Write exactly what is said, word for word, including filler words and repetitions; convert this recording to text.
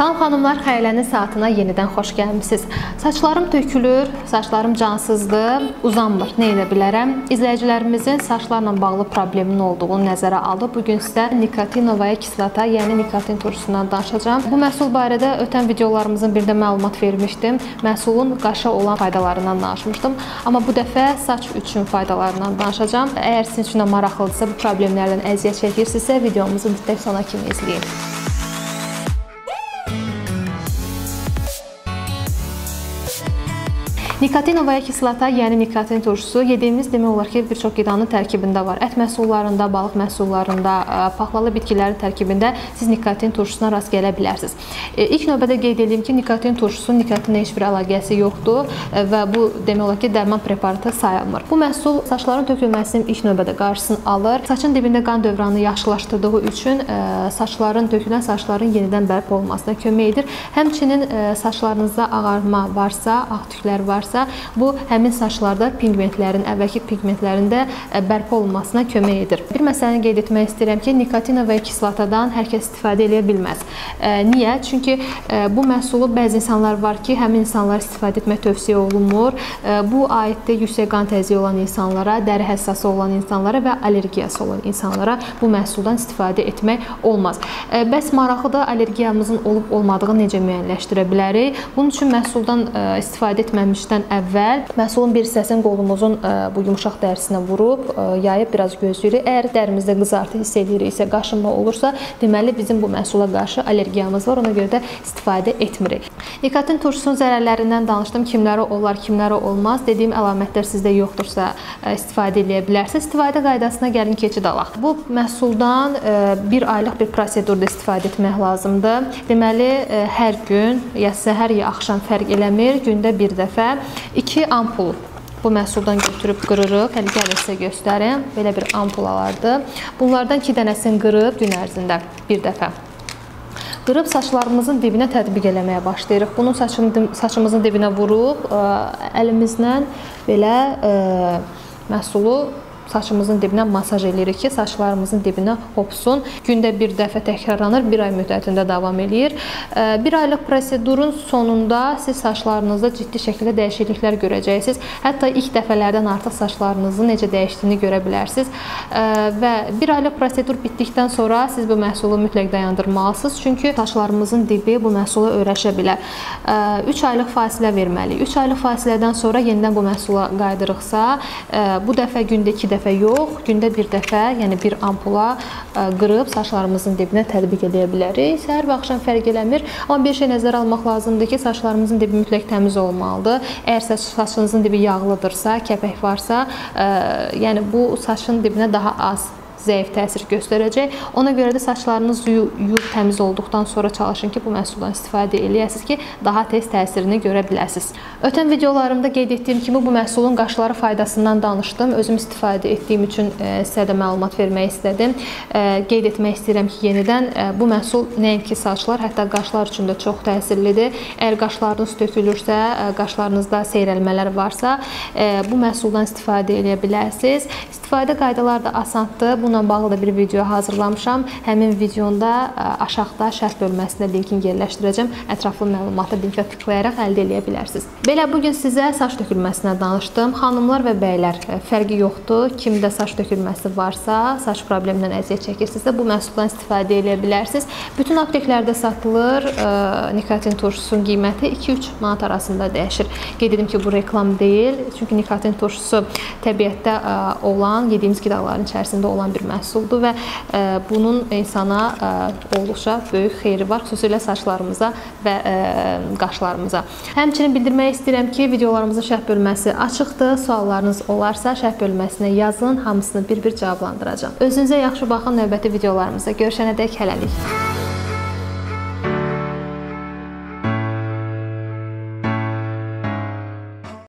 Salam xanımlar, Xəyalənin saatına yenidən xoş gəlmisiniz. Saçlarım tökülür, saçlarım cansızdır, uzanmır, nə edə bilərəm? İzləyicilərimizin saçlarla bağlı problemin olduğunu nəzərə alıb, bugün sizə nikotinovaya kislata, yəni nikotin turşusundan danışacağım. Bu məhsul barədə ötən videolarımızın birində məlumat vermişdim. Məhsulun qaşa olan faydalarından danışmışdım. Amma bu dəfə saç üçün faydalarından danışacağım. Əgər sizin üçün də maraqlıdırsa, bu problemlərdən əziyyət çəkirsinizsə, videomuzu mütləq sona kimi izləyin. Nikotinovaya kislata, yəni nikotin turşusu yediyimiz demək olar ki, bir çox qidanın tərkibində var. Ət məhsullarında, balıq məhsullarında, paxlalı bitkilərin tərkibində siz nikotin turşusuna rast gələ bilərsiniz. İlk növbədə qeyd edeyim ki, nikotin turşusu nikotinlə heç bir əlaqəsi yoxdur və bu demək olar ki, dərman preparatı sayılmır. Bu məhsul saçların tökülməsinin ilk növbədə qarşısını alır. Saçın dibində qan dövranını yaxşılaşdırdığı üçün saçların tökülən saçların yenidən bərpa olmasına kömək edir. Həmçinin saçlarınızda ağarma varsa, ağ tüklər varsa, bu həmin saçlarda pigmentlərin, əvvəlki pigmentlərində bərpa olunmasına kömək edir. Bir məsələni qeyd etmək istəyirəm ki, nikotinovaya kislatadan hər kəs istifadə edə bilməz. Niyə? Çünki bu məhsulu bəzi insanlar var ki, həmin insanlar istifadə etmək tövsiyə olunmur. Bu aiddə yüksək qan təzyiyi olan insanlara, dəri həssası olan insanlara və allergiyası olan insanlara bu məhsuldan istifadə etmək olmaz. Bəs maraqlı da allergiyamızın olub olmadığını necə müəyyənləşdirə bilərik? Bunun üçün məhsuldan istifadə etməmişdən əvvəl məhsulun bir hissəsini qolumuzun bu yumşaq dərisinə vurub yayıb biraz gözləyirik. Əgər dərimizdə qızartı hiss ediriksə, qaşınma olursa, deməli bizim bu məhsula qarşı allergiyamız var, ona görə də istifadə etmirik. Nikotin turşusunun zərərlərindən danışdım. Kimlərə olar, kimlərə olmaz. Dediyim əlamətlər sizdə yoxdursa istifadə edə bilərsiniz. İstifadə qaydasına gəlin keçid alaq. Bu məhsuldan bir aylıq bir prosedurda istifadə etmək lazımdır. Deməli hər gün, ya səhər ya axşam fərq eləmir, gündə bir dəfə iki ampul bu məhsuldan götürüb qırırıq. Hələ gəlin sizə göstərim. Belə bir ampul alardı. Bunlardan iki dənəsini qırıb gün ərzində bir dəfə. Qırıb saçlarımızın dibinə tətbiq eləməyə başlayırıq. Bunu saçımızın dibinə vurub əlimizlə belə məhsulu saçımızın dibinə masaj eləyirik ki, saçlarımızın dibinə hopsun. Gündə bir dəfə təkrarlanır, bir ay müddətində davam eləyir. Bir aylıq prosedurun sonunda siz saçlarınızda ciddi şəkildə dəyişikliklər görəcəksiniz. Hətta ilk dəfələrdən artıq saçlarınızın necə dəyişdiyini görə bilərsiniz. Və bir aylıq prosedur bitdikdən sonra siz bu məhsulu mütləq dayandırmalısınız. Çünki saçlarımızın dibi bu məhsula öyrəşə bilər. üç aylıq fasilə verməliyik. üç aylıq fasilədən sonra yenidən bu məhsula qayıdırıqsa, bu dəfə gündə iki dəfə yox, gündə bir dəfə, yəni bir ampula qırıb saçlarımızın dibinə tətbiq edə bilərik. Səhər və axşam fərq eləmir. Amma bir şey nəzərə almaq lazımdır ki, saçlarımızın dibi mütləq təmiz olmalıdır. Əgər saçınızın dibi yağlıdırsa, kəpək varsa, yəni bu saçın dibinə daha az zəif təsir göstərəcək. Ona görə də saçlarınız yuyub təmiz olduqdan sonra çalışın ki, bu məhsuldan istifadə eləyəsiniz ki, daha tez təsirini görə biləsiniz. Ötən videolarımda qeyd etdiyim kimi, bu məhsulun qaşları faydasından danışdım. Özüm istifadə etdiyim üçün sizə də məlumat vermək istədim. Qeyd etmək istəyirəm ki, yenidən bu məhsul nəinki saçlar, hətta qaşlar üçün də çox təsirlidir. Əgər qaşlarınız tökülürsə, qaşlarınızda seyrəlmələr varsa, bu məhsuldan istifadə eləyə bilərsiniz. İstifadə qaydaları da asandır. Bununla bağlı da bir video hazırlamışam. Həmin videonda aşağıda şərh bölməsində linkini yerləşdirəcəm. Ətraflı məlumatı linkə tıklayaraq əldə edə bilərsiniz. Belə bugün sizə saç tökülməsinə danışdım. Xanımlar və bəylər, fərqi yoxdur. Kimdə saç tökülməsi varsa, saç problemindən əziyyət çəkirsinizsə, bu məhsuldan istifadə edə bilərsiniz. Bütün apteklərdə satılır. Nikotin turşusunun qiyməti iki-üç manat arasında dəyişir. Qeyd edim ki, bu reklam deyil. Çünki nikotin turşusu təbiətdə olan, yediyimiz qidaların içərisində olan bir məhsuldur və bunun insana olduqca böyük xeyri var, xüsusilə saçlarımıza və qaşlarımıza. Həmçinin bildirmək istəyirəm ki, videolarımızın şərh bölməsi açıqdır. Suallarınız olarsa şərh bölməsinə yazın, hamısını bir-bir cavablandıracağım. Özünüzə yaxşı baxın, növbəti videolarımızda görüşənə dək hələlik.